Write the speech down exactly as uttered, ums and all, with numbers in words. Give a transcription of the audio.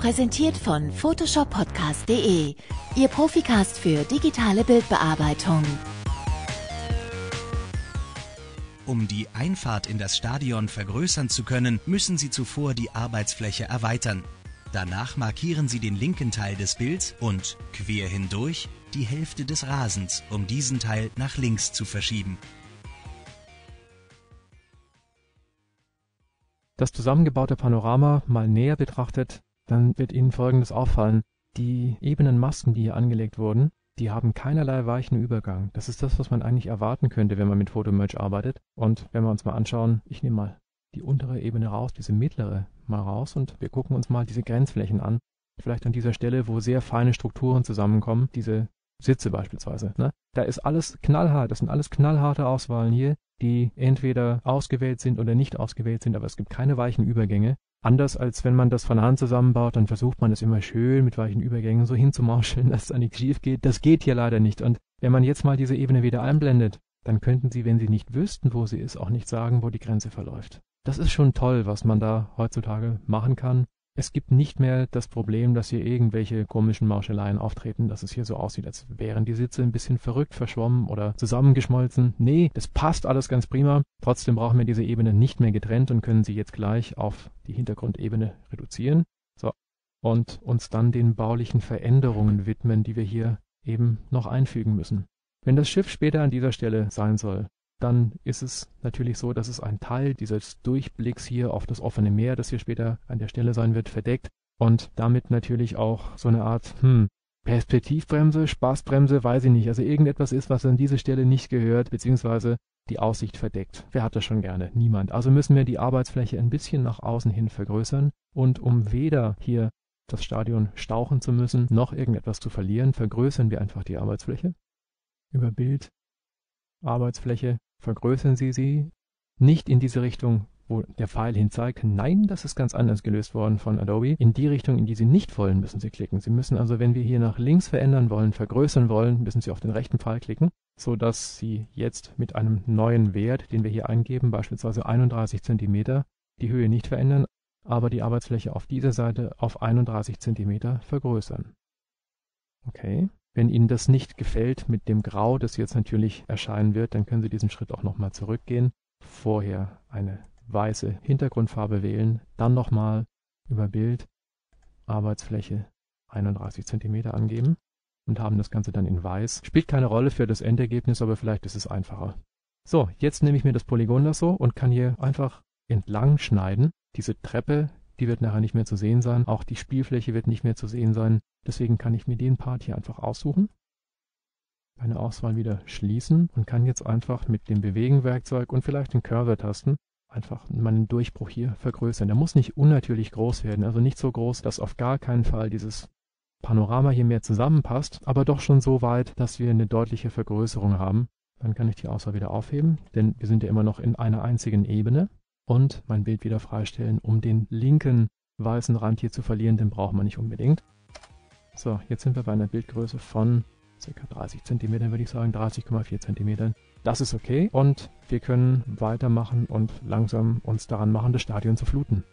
Präsentiert von Photoshop Podcast punkt de, Ihr Proficast für digitale Bildbearbeitung. Um die Einfahrt in das Stadion vergrößern zu können, müssen Sie zuvor die Arbeitsfläche erweitern. Danach markieren Sie den linken Teil des Bilds und, quer hindurch, die Hälfte des Rasens, um diesen Teil nach links zu verschieben. Das zusammengebaute Panorama mal näher betrachtet, dann wird Ihnen Folgendes auffallen. Die ebenen Masken, die hier angelegt wurden, die haben keinerlei weichen Übergang. Das ist das, was man eigentlich erwarten könnte, wenn man mit Photomerge arbeitet. Und wenn wir uns mal anschauen, ich nehme mal die untere Ebene raus, diese mittlere mal raus und wir gucken uns mal diese Grenzflächen an. Vielleicht an dieser Stelle, wo sehr feine Strukturen zusammenkommen, diese Sitze beispielsweise, ne? Da ist alles knallhart, das sind alles knallharte Auswahlen hier, die entweder ausgewählt sind oder nicht ausgewählt sind, aber es gibt keine weichen Übergänge. Anders als wenn man das von Hand zusammenbaut, dann versucht man es immer schön mit weichen Übergängen so hinzumauscheln, dass es an nichts schief geht. Das geht hier leider nicht. Und wenn man jetzt mal diese Ebene wieder einblendet, dann könnten Sie, wenn Sie nicht wüssten, wo sie ist, auch nicht sagen, wo die Grenze verläuft. Das ist schon toll, was man da heutzutage machen kann. Es gibt nicht mehr das Problem, dass hier irgendwelche komischen Mauscheleien auftreten, dass es hier so aussieht, als wären die Sitze ein bisschen verrückt verschwommen oder zusammengeschmolzen. Nee, das passt alles ganz prima. Trotzdem brauchen wir diese Ebene nicht mehr getrennt und können sie jetzt gleich auf die Hintergrundebene reduzieren. So, und uns dann den baulichen Veränderungen widmen, die wir hier eben noch einfügen müssen. Wenn das Schiff später an dieser Stelle sein soll, dann ist es natürlich so, dass es ein Teil dieses Durchblicks hier auf das offene Meer, das hier später an der Stelle sein wird, verdeckt und damit natürlich auch so eine Art hm, Perspektivbremse, Spaßbremse, weiß ich nicht. Also irgendetwas ist, was an diese Stelle nicht gehört, beziehungsweise die Aussicht verdeckt. Wer hat das schon gerne? Niemand. Also müssen wir die Arbeitsfläche ein bisschen nach außen hin vergrößern und um weder hier das Stadion stauchen zu müssen, noch irgendetwas zu verlieren, vergrößern wir einfach die Arbeitsfläche. Über Bild, Arbeitsfläche. Vergrößern Sie sie nicht in diese Richtung, wo der Pfeil hin zeigt. Nein, das ist ganz anders gelöst worden von Adobe. In die Richtung, in die Sie nicht wollen, müssen Sie klicken. Sie müssen also, wenn wir hier nach links verändern wollen, vergrößern wollen, müssen Sie auf den rechten Pfeil klicken, sodass Sie jetzt mit einem neuen Wert, den wir hier eingeben, beispielsweise einunddreißig Zentimeter, die Höhe nicht verändern, aber die Arbeitsfläche auf dieser Seite auf einunddreißig Zentimeter vergrößern. Okay. Wenn Ihnen das nicht gefällt mit dem Grau, das jetzt natürlich erscheinen wird, dann können Sie diesen Schritt auch nochmal zurückgehen. Vorher eine weiße Hintergrundfarbe wählen, dann nochmal über Bild, Arbeitsfläche einunddreißig Zentimeter angeben und haben das Ganze dann in weiß. Spielt keine Rolle für das Endergebnis, aber vielleicht ist es einfacher. So, jetzt nehme ich mir das Polygon das so und kann hier einfach entlang schneiden. Diese Treppe, die wird nachher nicht mehr zu sehen sein, auch die Spielfläche wird nicht mehr zu sehen sein. Deswegen kann ich mir den Part hier einfach aussuchen, meine Auswahl wieder schließen und kann jetzt einfach mit dem Bewegen-Werkzeug und vielleicht den Cursor-Tasten einfach meinen Durchbruch hier vergrößern. Der muss nicht unnatürlich groß werden, also nicht so groß, dass auf gar keinen Fall dieses Panorama hier mehr zusammenpasst, aber doch schon so weit, dass wir eine deutliche Vergrößerung haben. Dann kann ich die Auswahl wieder aufheben, denn wir sind ja immer noch in einer einzigen Ebene und mein Bild wieder freistellen, um den linken weißen Rand hier zu verlieren, den braucht man nicht unbedingt. So, jetzt sind wir bei einer Bildgröße von ca. dreißig Zentimeter, würde ich sagen, dreißig Komma vier Zentimeter. Das ist okay und wir können weitermachen und langsam uns daran machen, das Stadion zu fluten.